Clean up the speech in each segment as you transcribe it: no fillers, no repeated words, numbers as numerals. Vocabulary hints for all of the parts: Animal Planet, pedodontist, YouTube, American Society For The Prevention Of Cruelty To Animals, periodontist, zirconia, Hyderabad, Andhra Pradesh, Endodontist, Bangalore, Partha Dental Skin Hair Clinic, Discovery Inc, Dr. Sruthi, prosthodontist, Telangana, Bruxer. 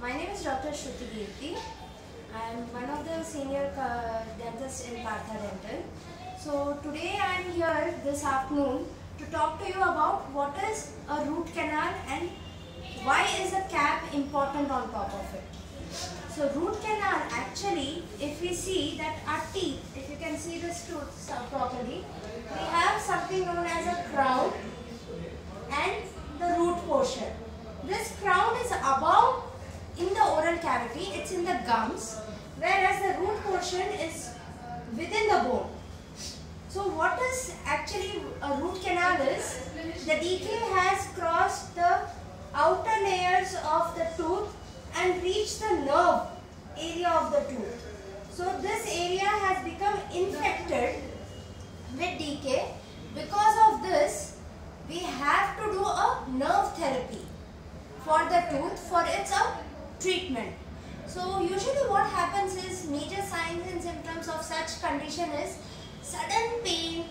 My name is Dr. Sruthi. I am one of the senior dentists in Partha Dental. So today I am here this afternoon to talk to you about what is a root canal and why is a cap important on top of it. So root canal, actually if we see that our teeth, if you can see this tooth properly, we have something known as a crown and the root portion. This crown is above in the oral cavity, it's in the gums, whereas the root portion is within the bone. So what is actually a root canal is, the decay has crossed the outer layers of the tooth and reached the nerve area of the tooth. So this area has become infected with decay. Because of this, we have to do a nerve therapy for the tooth for its treatment. So usually what happens is, major signs and symptoms of such condition is sudden pain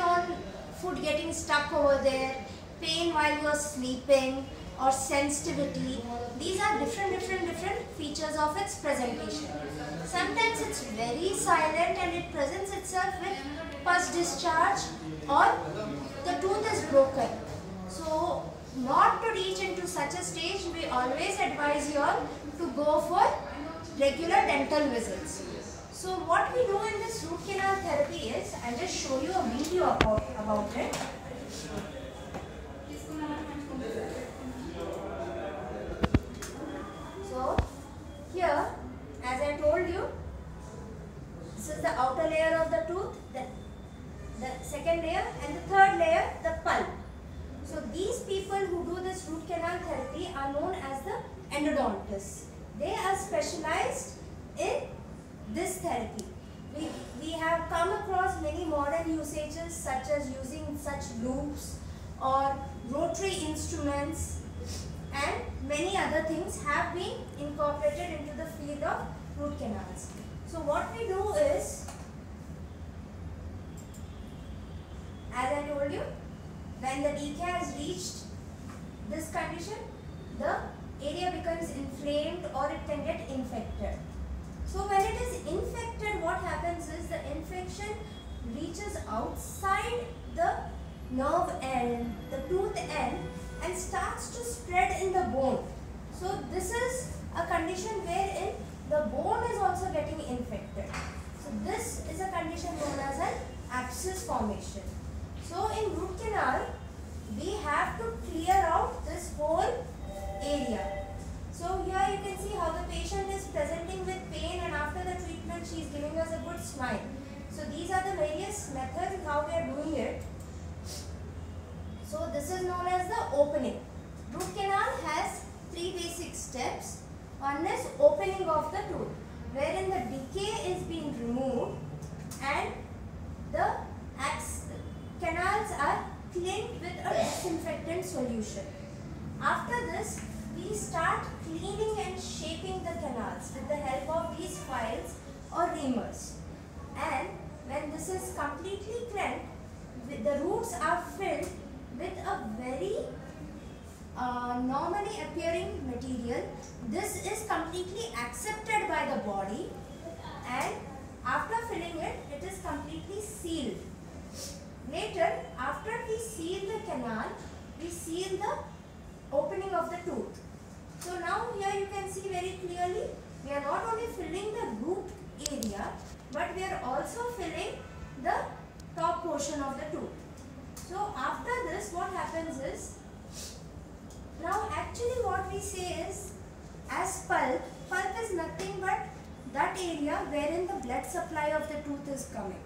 on food getting stuck over there, pain while you are sleeping, or sensitivity. These are different features of its presentation. Sometimes it's very silent and it presents itself with pus discharge or the tooth is broken. So not to reach into such a stage, we always advise you all to go for regular dental visits. So what we do in this root canal therapy is, I'll just show you a video about it. So here, as I told you, this is the outer layer of the tooth, the second layer, and the third layer, the pulp. So these people who do this root canal therapy are known as the endodontists. They are specialized in this therapy. We have come across many modern usages such as using such loops or rotary instruments, and many other things have been incorporated into the field of root canals. So what we do is, as I told you, when the decay has reached this condition, the area becomes inflamed or it can get infected. So when it is infected, what happens is the infection reaches outside the nerve end, the tooth end, and starts to spread in the bone. So this is a condition wherein the bone is also getting infected. So this is a condition known as an abscess formation. So in root canal, we have to clear out this whole area. So here you can see how the patient is presenting with pain, and after the treatment she is giving us a good smile. So these are the various methods how we are doing it. So this is known as the opening. Root canal has three basic steps. One is opening of the tooth, wherein the decay is being removed and the canals are cleaned with a disinfectant solution. After this, we start cleaning and shaping the canals with the help of these files or reamers. And when this is completely cleaned, the roots are filled with a very normally appearing material. This is completely accepted by the body, and after filling it, it is completely sealed. Later, after we seal the canal, we seal the opening of the tooth. So now here you can see very clearly, we are not only filling the root area, but we are also filling the top portion of the tooth. So after this, what happens is, now actually what we say is, as pulp, pulp is nothing but that area wherein the blood supply of the tooth is coming.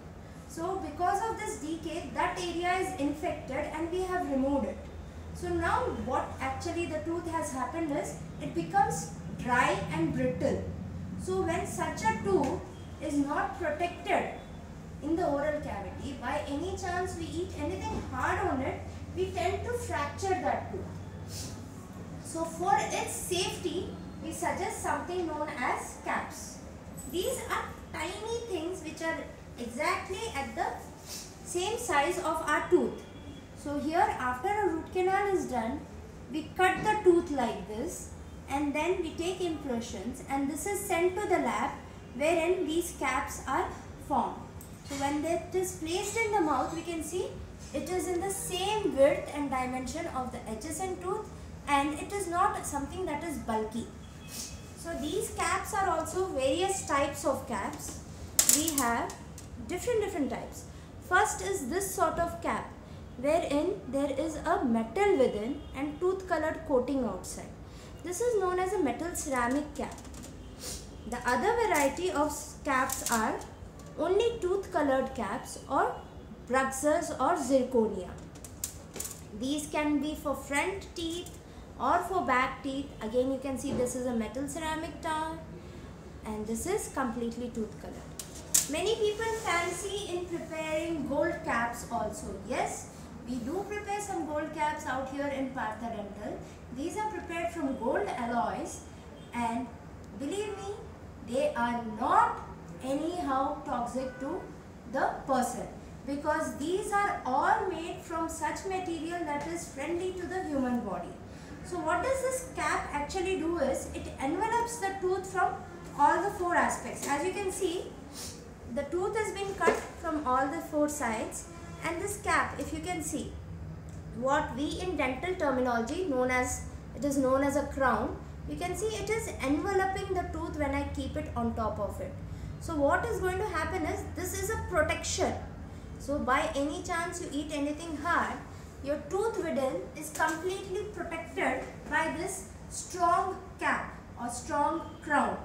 So because of this decay, that area is infected and we have removed it. So now what actually the tooth has happened is, it becomes dry and brittle. So when such a tooth is not protected in the oral cavity, by any chance we eat anything hard on it, we tend to fracture that tooth. So for its safety, we suggest something known as caps. These are tiny things which are exactly at the same size of our tooth. So here, after a root canal is done, we cut the tooth like this and then we take impressions, and this is sent to the lab wherein these caps are formed. So when that is placed in the mouth, we can see it is in the same width and dimension of the adjacent tooth, and it is not something that is bulky. So these caps are also various types of caps. We have different types. First is this sort of cap, wherein there is a metal within and tooth colored coating outside. This is known as a metal ceramic cap. The other variety of caps are only tooth colored caps or Bruxers or zirconia. These can be for front teeth or for back teeth. Again, you can see this is a metal ceramic town, and this is completely tooth colored. Many people fancy in preparing gold caps also. Yes, we do prepare some gold caps out here in Partha Dental. These are prepared from gold alloys, and believe me, they are not anyhow toxic to the person, because these are all made from such material that is friendly to the human body. So what does this cap actually do is, it envelopes the tooth from all the four aspects. As you can see, the tooth has been cut from all the four sides, and this cap, if you can see, what we in dental terminology known as a crown, you can see it is enveloping the tooth when I keep it on top of it. So what is going to happen is, this is a protection. So by any chance you eat anything hard, your tooth within is completely protected by this strong cap or strong crown.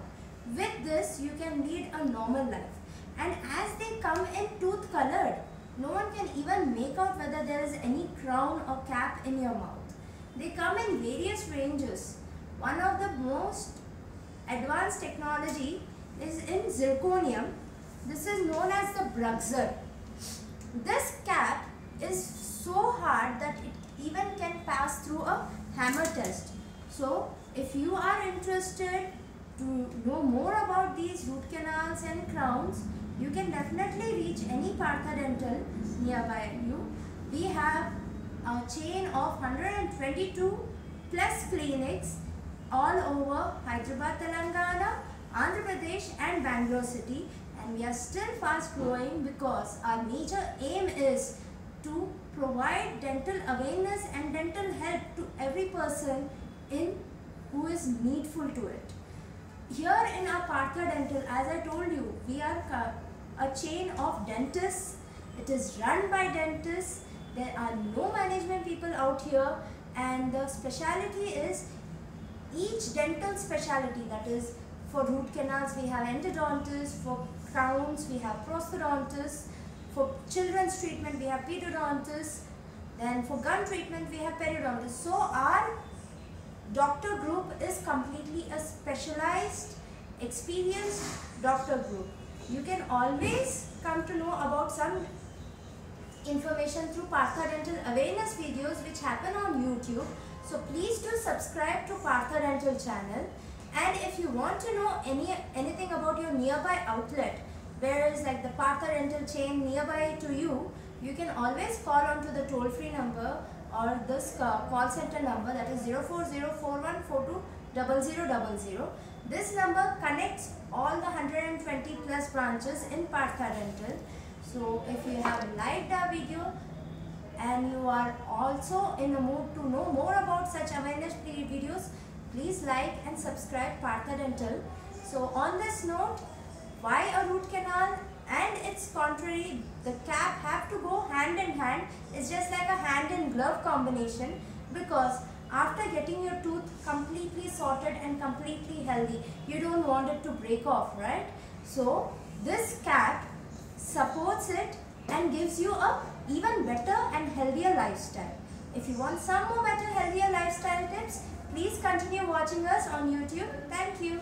With this, you can lead a normal life. And as they come in tooth colored, no one can even make out whether there is any crown or cap in your mouth. They come in various ranges. One of the most advanced technology is in zirconium. This is known as the Bruxer. This cap is so hard that it even can pass through a hammer test. So if you are interested to know more about these root canals and crowns, you can definitely reach any Partha Dental nearby you. We have a chain of 122 plus clinics all over Hyderabad, Telangana, Andhra Pradesh and Bangalore city, and we are still fast growing because our major aim is to provide dental awareness and dental help to every person who is needful to it. Here in our Partha Dental, as I told you, we are a chain of dentists. It is run by dentists. There are no management people out here, and the speciality is each dental specialty. That is, for root canals we have endodontists, for crowns we have prosthodontists, for children's treatment we have pedodontists, then for gum treatment we have periodontists. So our doctor group is completely a specialized, experienced doctor group. You can always come to know about some information through Partha Dental awareness videos which happen on YouTube. So please do subscribe to Partha Dental channel. And if you want to know anything about your nearby outlet, where is like the Partha Dental chain nearby to you, you can always call onto the toll-free number or this call center number, that is 04041420000. This number connects all the 120 plus branches in Partha Dental. So if you have liked our video and you are also in a mood to know more about such awareness videos, please like and subscribe Partha Dental. So on this note, why a root canal and its contrary, the cap, have to go hand in hand. It's just like a hand and glove combination, because after getting your tooth completely sorted and completely healthy, you don't want it to break off, right? So this cap supports it and gives you a even better and healthier lifestyle. If you want some more better healthier lifestyle tips, please continue watching us on YouTube. Thank you.